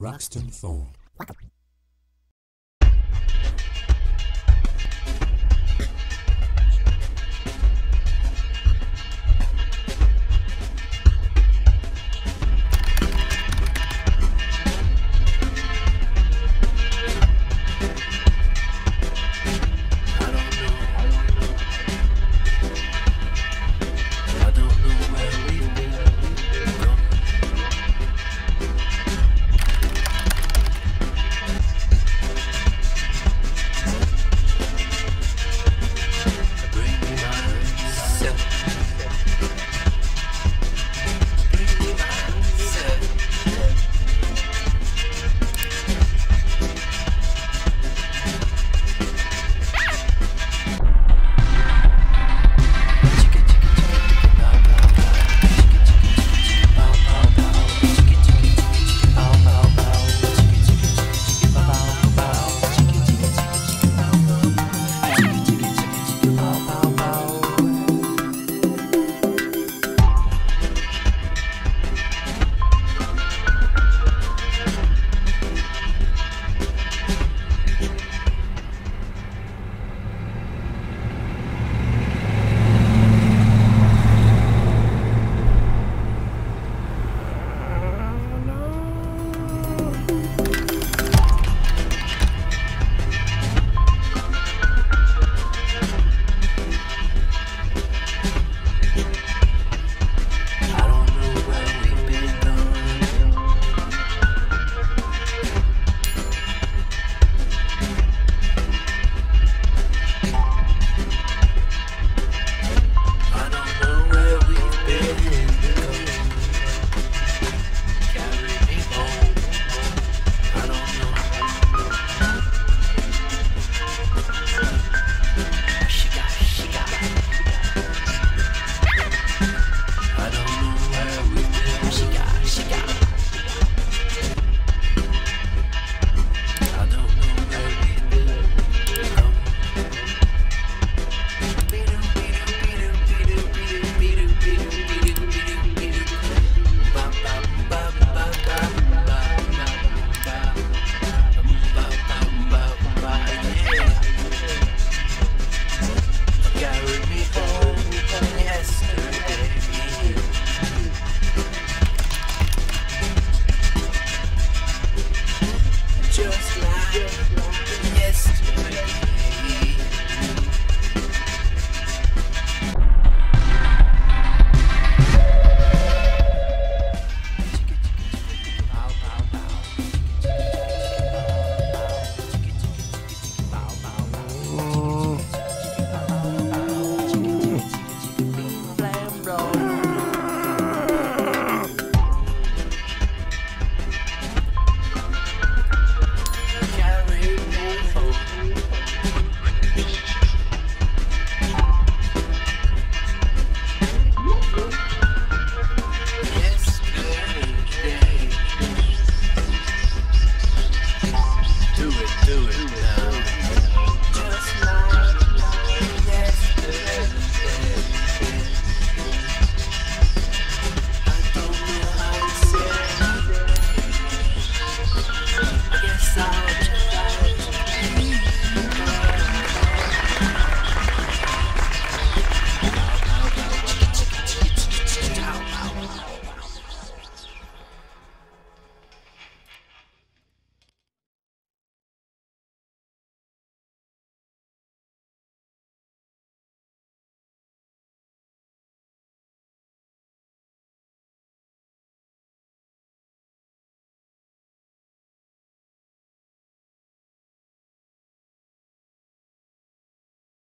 Roxton Fone.